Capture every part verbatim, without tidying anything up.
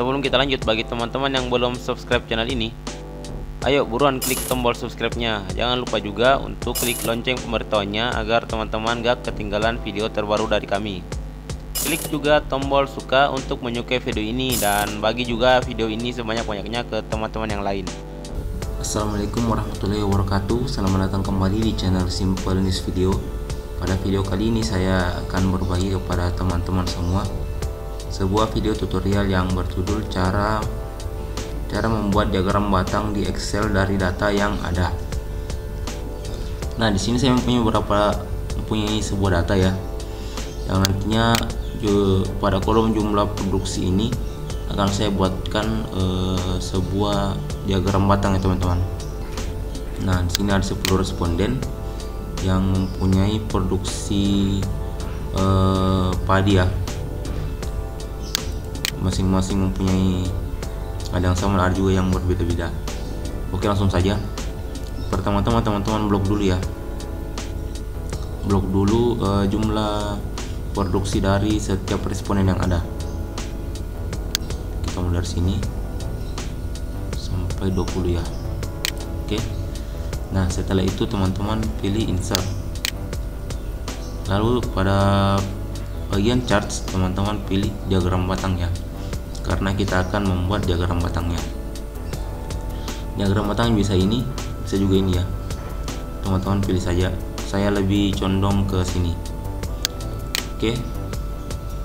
sebelum kita lanjut, bagi teman-teman yang belum subscribe channel ini, ayo buruan klik tombol subscribe-nya. Jangan lupa juga untuk klik lonceng pemberitahuannya agar teman-teman gak ketinggalan video terbaru dari kami. Klik juga tombol suka untuk menyukai video ini dan bagi juga video ini sebanyak-banyaknya ke teman-teman yang lain. Assalamualaikum warahmatullahi wabarakatuh. Selamat datang kembali di channel Simple News Video. Pada video kali ini saya akan berbagi kepada teman-teman semua sebuah video tutorial yang berjudul cara cara membuat diagram batang di Excel dari data yang ada. Nah, di sini saya mempunyai beberapa mempunyai sebuah data ya, yang nantinya pada kolom jumlah produksi ini akan saya buatkan eh, sebuah diagram batang ya teman-teman. Nah, di sini ada sepuluh responden yang mempunyai produksi eh, padi ya. Masing-masing mempunyai ada yang sama, ada juga yang berbeda-beda. Oke, langsung saja. Pertama-tama teman-teman blok dulu ya, blok dulu uh, jumlah produksi dari setiap responden yang ada. Kita mulai dari sini sampai dua puluh ya. Oke, nah setelah itu teman-teman pilih insert, lalu pada bagian charts teman-teman pilih diagram batangnya, karena kita akan membuat diagram batangnya. Diagram batang bisa ini, bisa juga ini ya. Teman-teman pilih saja. Saya lebih condong ke sini. Oke.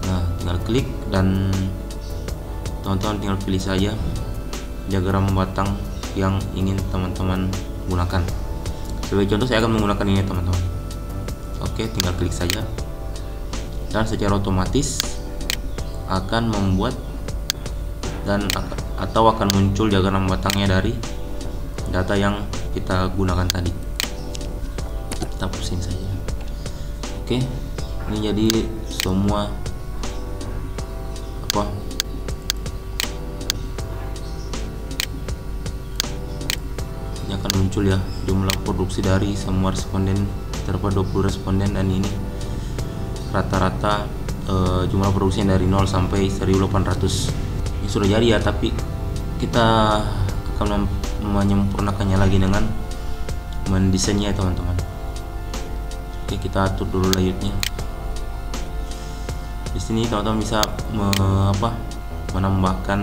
Nah, tinggal klik dan teman-teman tinggal pilih saja diagram batang yang ingin teman-teman gunakan. Sebagai contoh saya akan menggunakan ini teman-teman. Oke, tinggal klik saja. Dan secara otomatis akan membuat dan atau akan muncul diagram batangnya dari data yang kita gunakan tadi. Kita pusin saja. Oke, ini jadi semua apa ini akan muncul ya, jumlah produksi dari semua responden, terdapat dua puluh responden, dan ini rata-rata eh, jumlah produksi dari nol sampai seribu delapan ratus. Ini sudah jadi ya, tapi kita akan menyempurnakannya lagi dengan mendesainnya teman-teman. Oke, kita atur dulu layoutnya. Di sini teman-teman bisa me apa menambahkan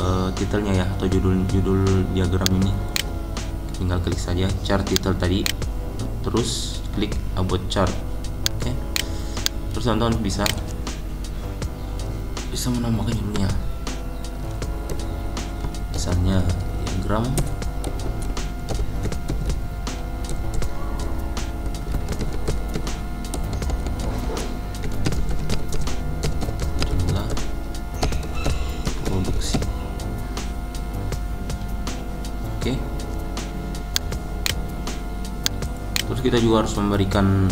uh, titelnya ya, atau judul-judul diagram ini. Tinggal klik saja chart title tadi, terus klik about chart. Oke, terus teman-teman bisa bisa menambahkan judulnya, misalnya diagram jumlah produksi. Oke, terus kita juga harus memberikan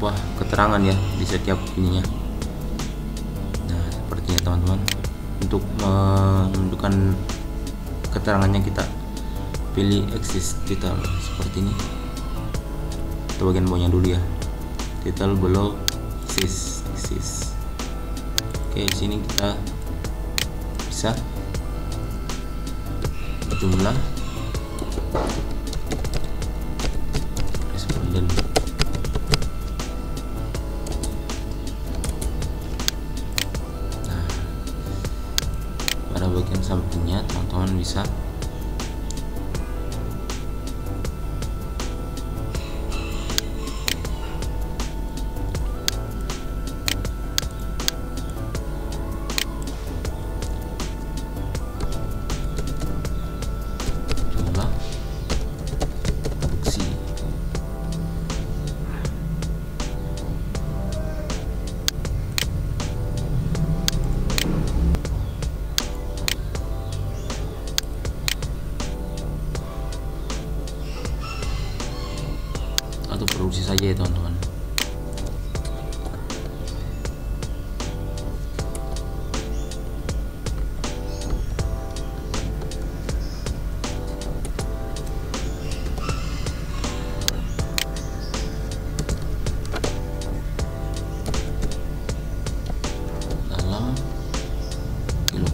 apa keterangan ya di setiap ininya teman-teman. Untuk menunjukkan keterangannya kita pilih exist title seperti ini, kita bagian bawahnya dulu ya, title below exist exist. Oke, di sini kita bisa jumlah responden. Bagian sampingnya teman-teman bisa jumlah produksi.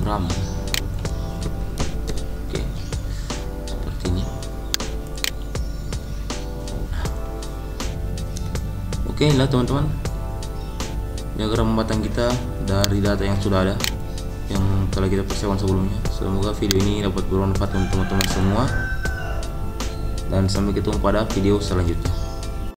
program. Oke, seperti ini. Oke lah teman-teman, diagram pembuatan kita dari data yang sudah ada, yang telah kita persiapkan sebelumnya. Semoga video ini dapat bermanfaat untuk teman-teman semua, dan sampai ketemu pada video selanjutnya.